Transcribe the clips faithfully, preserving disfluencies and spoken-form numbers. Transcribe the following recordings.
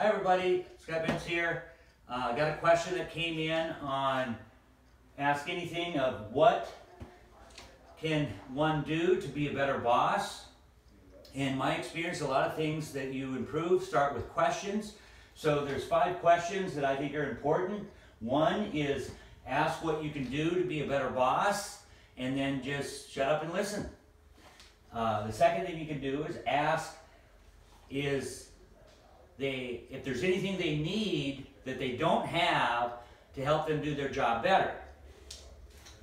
Hi everybody, Scott Benz here. I uh, got a question that came in on Ask Anything of what can one do to be a better boss. In my experience, a lot of things that you improve start with questions. So there's five questions that I think are important. One is ask what you can do to be a better boss and then just shut up and listen. Uh, the second thing you can do is ask is They, if there's anything they need that they don't have to help them do their job better.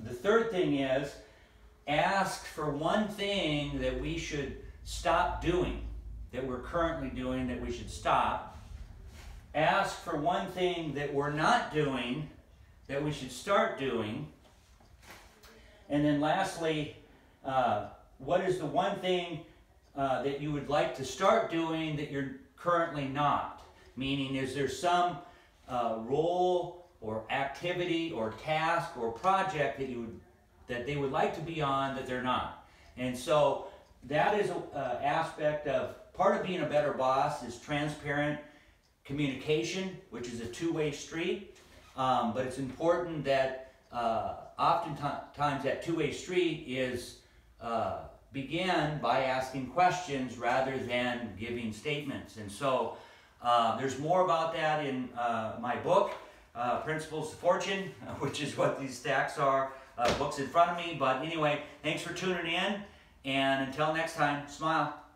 The third thing is ask for one thing that we should stop doing, that we're currently doing that we should stop. Ask for one thing that we're not doing that we should start doing. And then lastly, uh, what is the one thing uh, that you would like to start doing that you're currently not? Meaning, is there some uh, role or activity or task or project that you would, that they would like to be on that they're not? And so that is an aspect of part of being a better boss is transparent communication, which is a two-way street. Um, but it's important that uh, oftentimes that two-way street is uh, begin by asking questions rather than giving statements. And so uh, there's more about that in uh, my book, uh, Principles to Fortune, which is what these stacks are, uh, books in front of me. But anyway, thanks for tuning in. And until next time, smile.